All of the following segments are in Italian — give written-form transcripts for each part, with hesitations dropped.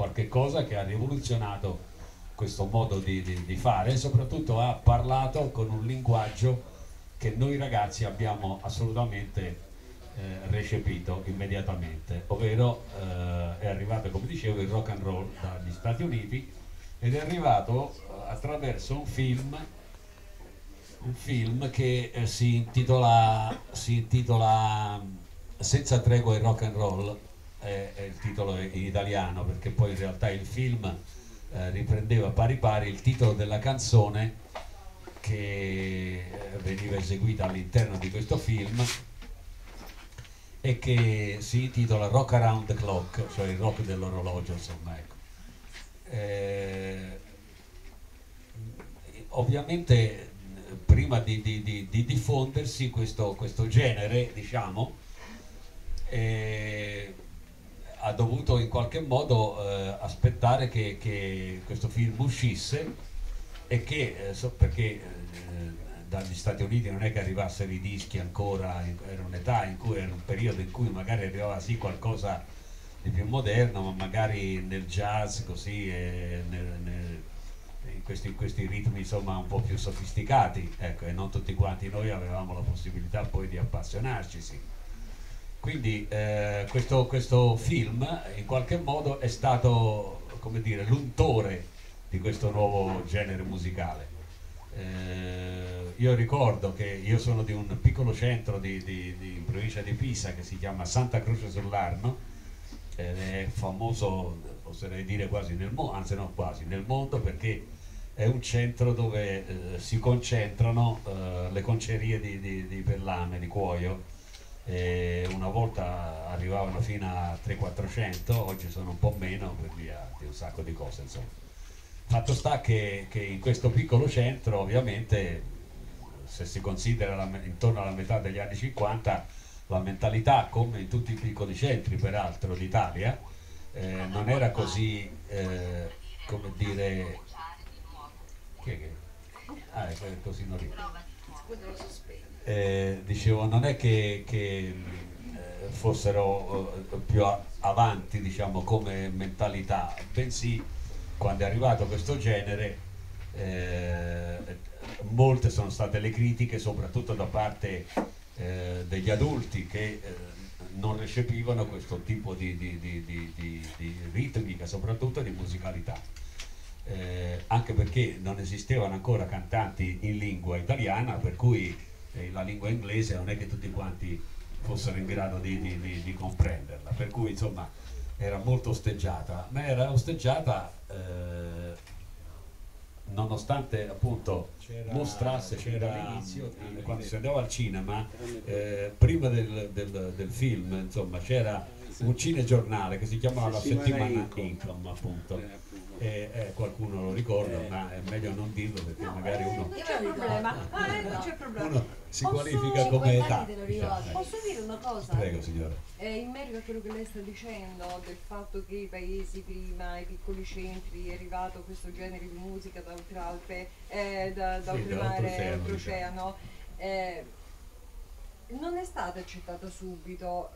qualche cosa che ha rivoluzionato questo modo di fare, e soprattutto ha parlato con un linguaggio che noi ragazzi abbiamo assolutamente recepito immediatamente, ovvero è arrivato, come dicevo, il rock and roll dagli Stati Uniti ed è arrivato attraverso un film che si intitola Senza tregua il rock and roll, è il titolo in italiano, perché poi in realtà il film riprendeva pari pari il titolo della canzone che veniva eseguita all'interno di questo film e che si intitola Rock Around the Clock, cioè il rock dell'orologio, insomma, ecco. Ovviamente prima di diffondersi questo genere, diciamo, ha dovuto in qualche modo aspettare che questo film uscisse, e che perché dagli Stati Uniti non è che arrivassero i dischi ancora, era un'età in cui, era un periodo in cui magari arrivava sì qualcosa di più moderno, ma magari nel jazz così, in questi ritmi insomma un po' più sofisticati, ecco, e non tutti quanti noi avevamo la possibilità poi di appassionarci, sì. Quindi questo film in qualche modo è stato, come dire, l'untore di questo nuovo genere musicale. Io ricordo che io sono di un piccolo centro in provincia di Pisa che si chiama Santa Croce sull'Arno, ed è famoso, oserei dire quasi nel mondo, anzi non quasi, nel mondo, perché è un centro dove si concentrano le concerie di perlame, di cuoio, e una volta arrivavano fino a 300-400, oggi sono un po' meno per via di un sacco di cose, insomma. Fatto sta che in questo piccolo centro, ovviamente, se si considera intorno alla metà degli anni 50, la mentalità, come in tutti i piccoli centri peraltro d'Italia, non era così, come dire, così non dicevo, non è che fossero più avanti, diciamo, come mentalità, bensì quando è arrivato questo genere molte sono state le critiche, soprattutto da parte degli adulti, che non recepivano questo tipo di ritmica, soprattutto di musicalità, anche perché non esistevano ancora cantanti in lingua italiana, per cui la lingua inglese non è che tutti quanti fossero in grado di comprenderla, per cui insomma era molto osteggiata, ma era osteggiata nonostante appunto mostrasse, quando si andava al cinema, prima del film, insomma, c'era un cinegiornale che si chiamava La Settimana Incom, appunto, qualcuno lo ricorda, ma è meglio non dirlo perché no, magari uno non c'è problema, non c'è problema. Uno si qualifica come età. Posso dire una cosa? Prego, signora. In merito a quello che lei sta dicendo del fatto che i paesi prima, i piccoli centri, è arrivato questo genere di musica da oltralpe, da oltre mare, oltreoceano, non è stata accettata subito,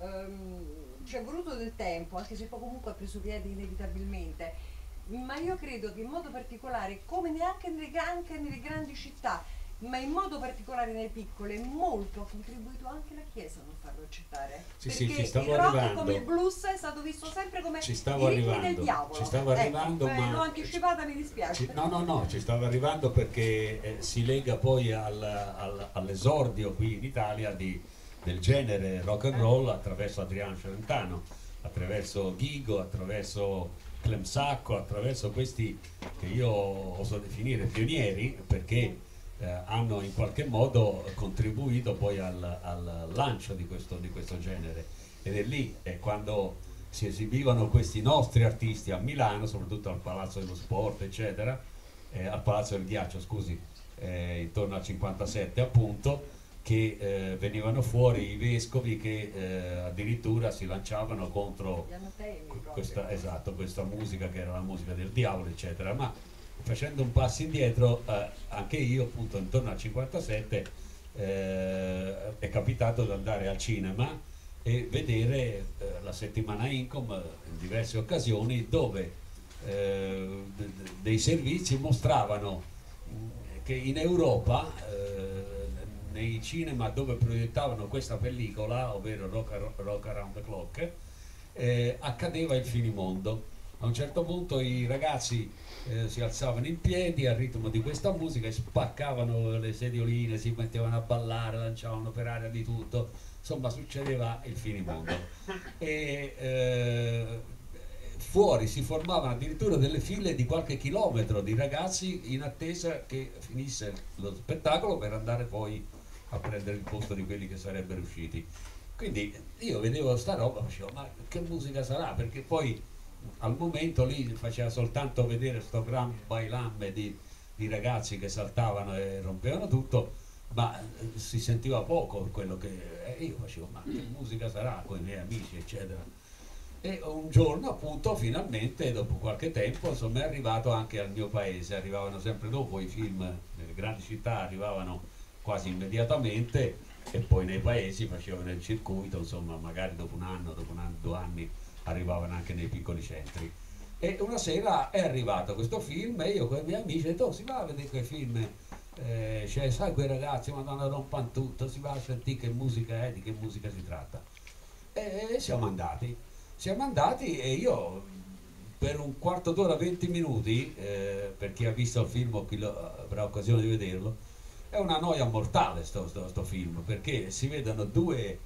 ci è voluto del tempo, anche se poi comunque ha preso piede inevitabilmente. Ma io credo che in modo particolare, come neanche nelle grandi città, ma in modo particolare nelle piccole, molto ha contribuito anche la Chiesa a non farlo accettare. Sì, perché sì, il rock arrivando, come il blues è stato visto sempre come i ritmi del diavolo. Ci stavo arrivando, ma l'ho anticipata, mi dispiace. No, ci stava arrivando, perché si lega poi all'esordio qui in Italia del genere rock and roll attraverso Adriano Celentano, attraverso Gigo, attraverso Clem Sacco, attraverso questi che io oso definire pionieri, perché hanno in qualche modo contribuito poi al lancio di questo genere. Ed è lì, quando si esibivano questi nostri artisti a Milano, soprattutto al Palazzo dello Sport, eccetera, al Palazzo del Ghiaccio, scusi, intorno al 57 appunto, che venivano fuori i vescovi che addirittura si lanciavano contro questa musica che era la musica del diavolo, eccetera. Ma facendo un passo indietro, anche io appunto intorno al 57 è capitato di andare al cinema e vedere La Settimana Incom in diverse occasioni, dove dei servizi mostravano che in Europa nei cinema dove proiettavano questa pellicola, ovvero Rock Around the Clock, accadeva il finimondo. A un certo punto i ragazzi si alzavano in piedi al ritmo di questa musica e spaccavano le sedioline, si mettevano a ballare, lanciavano per aria di tutto, insomma succedeva il finimondo. E fuori si formavano addirittura delle file di qualche chilometro di ragazzi in attesa che finisse lo spettacolo per andare poi a prendere il posto di quelli che sarebbero usciti. Quindi io vedevo sta roba e dicevo, ma che musica sarà? Perché poi al momento lì faceva soltanto vedere sto gran bailambe di ragazzi che saltavano e rompevano tutto, ma si sentiva poco quello che io facevo, ma che musica sarà, con i miei amici eccetera. E un giorno appunto finalmente dopo qualche tempo insomma è arrivato anche al mio paese, arrivavano sempre dopo i film nelle grandi città, arrivavano quasi immediatamente e poi nei paesi facevano il circuito, insomma magari dopo un anno, 2 anni arrivavano anche nei piccoli centri. E una sera è arrivato questo film e io con i miei amici ho detto, oh, si va a vedere quei film, cioè, sai quei ragazzi, madonna, rompan tutto, si va a sentire che musica è, di che musica si tratta. E siamo andati e io per un quarto d'ora, 20 minuti, per chi ha visto il film o chi avrà occasione di vederlo, è una noia mortale sto film, perché si vedono due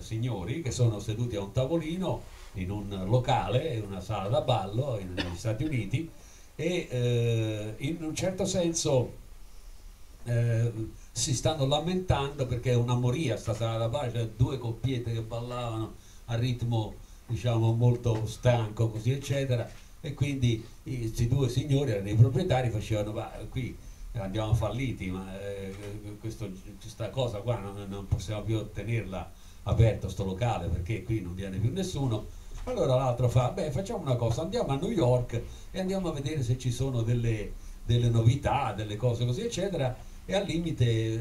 signori che sono seduti a un tavolino in un locale, in una sala da ballo negli Stati Uniti, e in un certo senso si stanno lamentando perché è una moria sta sala da ballo, cioè due coppiette che ballavano a ritmo diciamo molto stanco così eccetera, e quindi questi due signori erano i proprietari, facevano, ma qui andiamo falliti, ma questa cosa qua non possiamo più ottenerla aperto sto locale perché qui non viene più nessuno. Allora l'altro fa, beh, facciamo una cosa, andiamo a New York e andiamo a vedere se ci sono delle novità, delle cose così eccetera, e al limite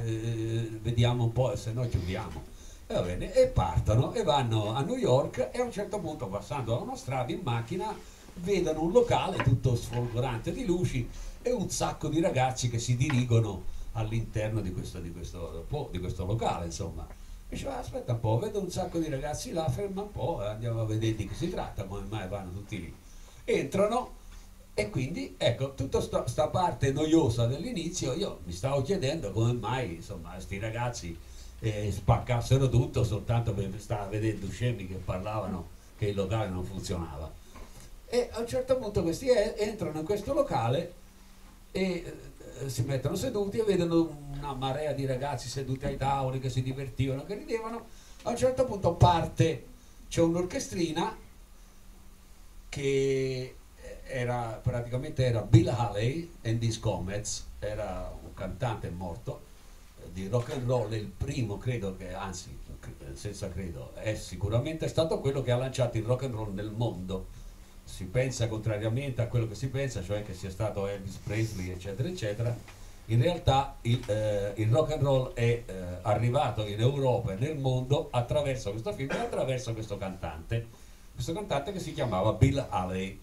vediamo un po', se no chiudiamo. E va bene, e partono e vanno a New York, e a un certo punto passando da una strada in macchina vedono un locale tutto sfolgorante di luci e un sacco di ragazzi che si dirigono all'interno di questo locale, insomma. Diceva, aspetta un po', vedo un sacco di ragazzi là, ferma un po', andiamo a vedere di che si tratta, come mai vanno tutti lì. Entrano e quindi ecco, tutta sta parte noiosa dell'inizio, io mi stavo chiedendo come mai insomma questi ragazzi spaccassero tutto soltanto perché stava vedendo scemi che parlavano che il locale non funzionava. E a un certo punto questi entrano in questo locale e si mettono seduti e vedono una marea di ragazzi seduti ai tavoli che si divertivano, che ridevano. A un certo punto parte, c'è un'orchestrina che era praticamente Bill Haley and His Comets, era un cantante morto di rock and roll, il primo credo che, anzi senza credo, è sicuramente stato quello che ha lanciato il rock and roll nel mondo. Si pensa contrariamente a quello che si pensa, cioè che sia stato Elvis Presley eccetera eccetera, in realtà il rock and roll è arrivato in Europa e nel mondo attraverso questo film e attraverso questo cantante che si chiamava Bill Haley,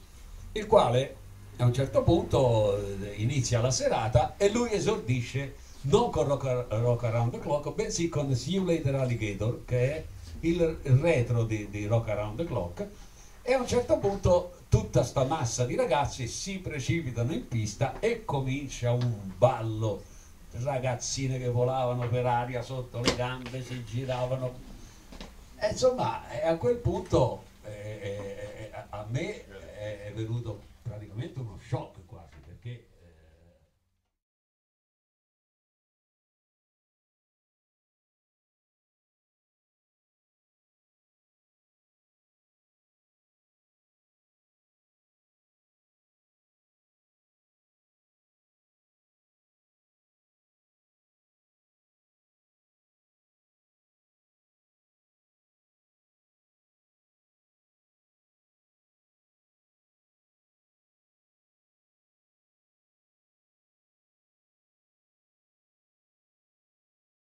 il quale a un certo punto inizia la serata e lui esordisce non con Rock Around the Clock bensì con See You Later Alligator, che è il retro di Rock Around the Clock. E a un certo punto tutta sta massa di ragazzi si precipitano in pista e comincia un ballo, ragazzine che volavano per aria sotto le gambe, si giravano, e insomma a quel punto a me è venuto praticamente uno shock,